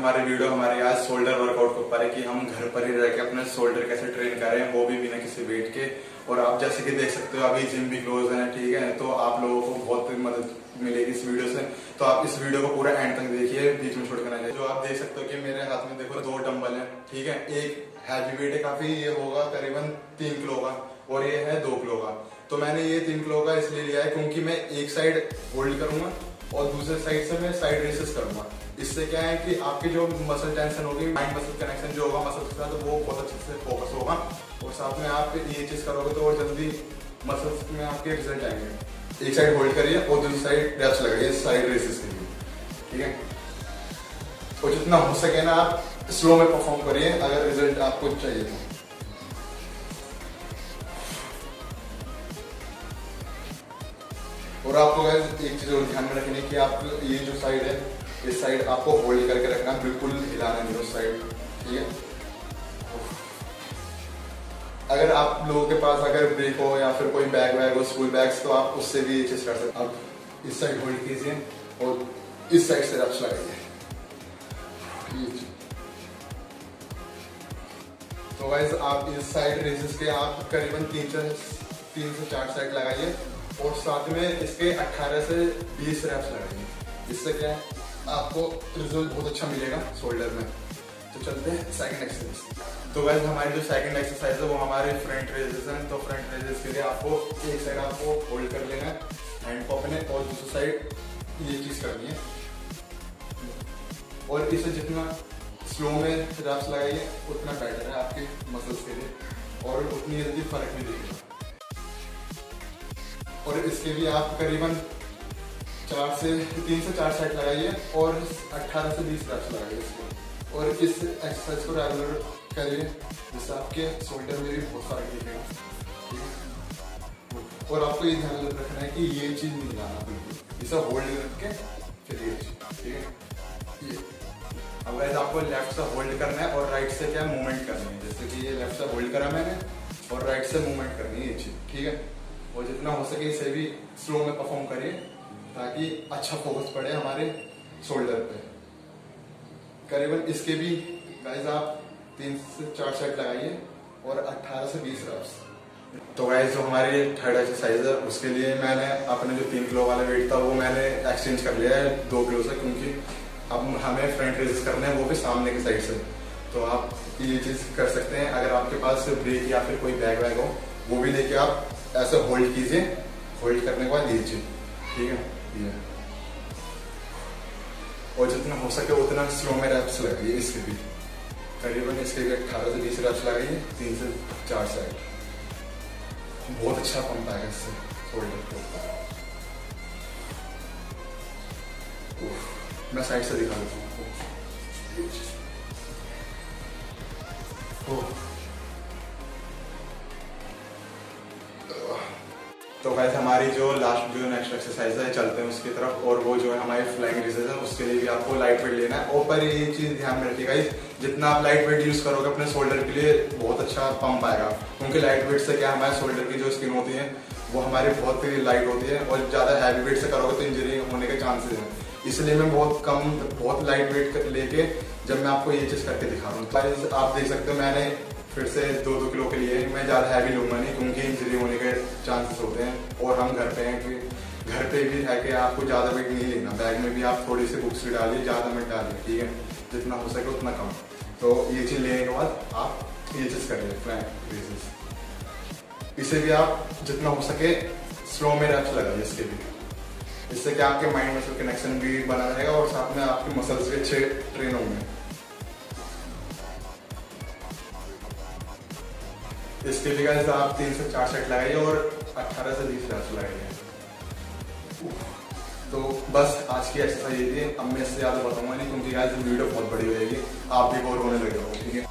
हमारे वीडियो हमारे आज शोल्डर वर्कआउट के ऊपर है कि हम घर पर ही रह के अपने शोल्डर कैसे ट्रेन करें, वो भी बिना किसी वेट के। और आप जैसे कि देख सकते हो अभी जिम भी क्लोज है, ठीक है, तो आप लोगों को बहुत मदद मिलेगी इस वीडियो से। तो आप इस वीडियो को पूरा एंड तक देखिए, बीच में छोड़कर ना जाइए। जो आप देख सकते हो कि मेरे हाथ में देखो 2 डंबल है, ठीक है, एक हैवी वेट है काफी, ये होगा करीबन 3 किलो का, और ये है 2 किलो का। तो मैंने ये 3 किलो का इसलिए लिया है क्योंकि मैं एक साइड होल्ड करूंगा और दूसरे साइड से मैं साइड रेसेस करूंगा। इससे क्या है कि आपकी जो मसल टेंशन होगी, माइंड मसल कनेक्शन जो होगा मसल के साथ, तो वो बहुत अच्छे से फोकस होगा, और साथ में आप ये चीज करोगे तो और जल्दी मसल्स में आपके रिजल्ट आएंगे। एक साइड होल्ड करिए और दूसरी साइड रेप्स लगाइए साइड रेसेस के लिए, ठीक है। और जितना हो सके ना आप स्लो में परफॉर्म करिए अगर रिजल्ट आपको चाहिए तो। और आपको एक चीज और ध्यान में रखनी है कि आप ये जो साइड है इस साइड आपको होल्ड करके रखना, बिल्कुल हिलाना नहीं उस साइड, ठीक है। अगर आप लोगों के पास अगर ब्रेक हो या फिर कोई बैग वैग हो, स्कूल बैग्स, तो आप उससे भी ये चीज कर सकते। आप इस साइड होल्ड कीजिए और इस साइड से रैप्स लगाइए। तो गाइस आप इस साइड रेसेस के आप करीबन 3 से 4 साइड लगाइए, और साथ में इसके 18 से 20 रैप्स लगाइए। इससे क्या है आपको रिजल्ट बहुत अच्छा मिलेगा शोल्डर में। तो चलते हैं सेकंड एक्सरसाइज। तो गाइस हमारी जो सेकंड एक्सरसाइज है वो हमारे फ्रंट रेजेस हैं। तो फ्रंट रेजेस के लिए आपको एक साइड आपको होल्ड कर लेना है हैंड पॉप ने, और दूसरी साइड ये चीज करनी है। और इसे जितना स्लो में रैप्स लगाइए उतना बेटर है आपके मसल्स के लिए, और उतनी जल्दी फर्क भी दिखेगा। और इसके लिए आप करीबन 3 से 4 सेट लगाइए और 18 से 20 रैप्स लगाइए इसको। और इस एक्सरसाइज को रेगुलर करिए जिससे आपके शोल्डर में भी बहुत फर्क दिखेगा। और आपको ये ध्यान रखना है कि ये चीज नहीं लाना बिल्कुल, इसे होल्ड रख के फिर ये चीज, ठीक है। अब वैसे आपको लेफ्ट से होल्ड करना है और राइट से क्या मूवमेंट करनी है, जैसे कि ये लेफ्ट से होल्ड करा मैंने और राइट से मूवमेंट करनी है ये चीज, ठीक है। और जितना हो सके इसे भी स्लो में परफॉर्म करिए ताकि अच्छा फोकस पड़े हमारे शोल्डर पे। करीबन इसके भी गाइज आप 3 से 4 सेट लगाइए और 18 से 20 रैप्स। तो गाइज जो हमारी थर्ड एक्सरसाइज है उसके लिए मैंने अपने जो 3 किलो वाला वेट था वो मैंने एक्सचेंज कर लिया है 2 किलो से, क्योंकि अब हमें फ्रंट रेजेस करने हैं वो भी सामने की साइड से। तो आप ये चीज कर सकते हैं, अगर आपके पास ब्रेक या फिर कोई बैग वैग हो वो भी लेके आप ऐसे होल्ड कीजिए, होल्ड करने के बाद लीजिए, ठीक है। ये और जितना हो सके उतना स्लो में रैप्स लगाइए इसके भी, करीबन इसके भी 18 से 20 रैप्स लगाइए 3 से 4 साइड। बहुत अच्छा पंप आएगा इससे शोल्डर के ऊपर। मैं साइड से दिखा देता हूँ। तो गाइस हमारी जो लास्ट जो नेक्स्ट एक्सरसाइज है चलते हैं उसकी तरफ, और वो जो है हमारी फ्लाइंग रेसेस है। उसके लिए भी आपको लाइट वेट लेना है, और पर ये चीज़ ध्यान में रखिए गाइस, जितना आप लाइट वेट यूज़ करोगे अपने शोल्डर के लिए बहुत अच्छा पंप आएगा, क्योंकि लाइट वेट से क्या हमारे शोल्डर की जो स्किन होती है वो हमारी बहुत ही लाइट होती है, और ज़्यादा हैवी वेट से करोगे तो इंजरी होने के चांसेज हैं। इसलिए मैं बहुत लाइट वेट लेके जब मैं आपको ये चीज़ करके दिखा रहा हूँ। गाइस आप देख सकते हो मैंने फिर से 2-2 किलो के लिए, मैं ज़्यादा हैवी लूँगा नहीं क्योंकि इंजरी होने के चांसेस होते हैं, और हम घर पे हैं कि घर पे भी है कि आपको ज़्यादा वेट नहीं लेना। बैग में भी आप थोड़ी सी बुक्स भी डालिए, ज़्यादा मत डालिए, ठीक है, जितना हो सके उतना कम। तो ये चीज़ लेने के बाद आप ये चीज़ कर लें फ्लैंक रेसेस। इसे भी आप जितना हो सके स्लो में रैप्स लगाइए इसके भी। इससे क्या आपके माइंड मसल कनेक्शन भी बना रहेगा, और साथ में आपके मसल्स भी अच्छे ट्रेन होंगे। इसके लिए गाइस आप 3 से 4 सेट लगाइए और 18 से 20 रैप्स लगाइए। तो बस आज की एक्सरसाइज ये थी, अब मैं इससे ज़्यादा बताऊंगा नहीं क्योंकि गाइस वीडियो बहुत बड़ी हो जाएगी, आप भी बोर होने लगे हो, ठीक है।